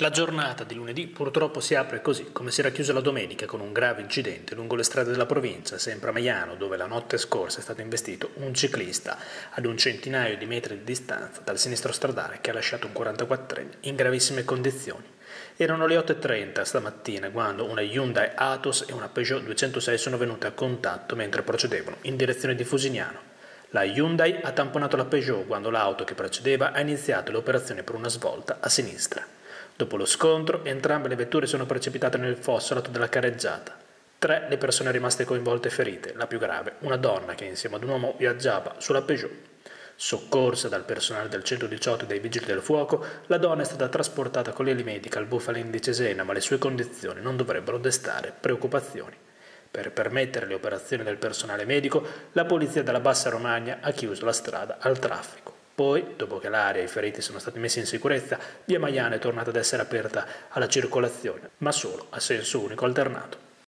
La giornata di lunedì purtroppo si apre così, come si era chiusa la domenica, con un grave incidente lungo le strade della provincia, sempre a Maiano, dove la notte scorsa è stato investito un ciclista ad un centinaio di metri di distanza dal sinistro stradale, che ha lasciato un 44enne in gravissime condizioni. Erano le 8:30 stamattina quando una Hyundai Atos e una Peugeot 206 sono venute a contatto mentre procedevano in direzione di Fusignano. La Hyundai ha tamponato la Peugeot quando l'auto che precedeva ha iniziato l'operazione per una svolta a sinistra. Dopo lo scontro, entrambe le vetture sono precipitate nel fosso lato della carreggiata. 3 le persone rimaste coinvolte ferite, la più grave, una donna che insieme ad un uomo viaggiava sulla Peugeot. Soccorsa dal personale del 118 e dei vigili del fuoco, la donna è stata trasportata con l'elemedica al Bufalin di Cesena, ma le sue condizioni non dovrebbero destare preoccupazioni. Per permettere le operazioni del personale medico, la polizia della Bassa Romagna ha chiuso la strada al traffico. Poi, dopo che l'area e i feriti sono stati messi in sicurezza, via Maiano è tornata ad essere aperta alla circolazione, ma solo a senso unico alternato.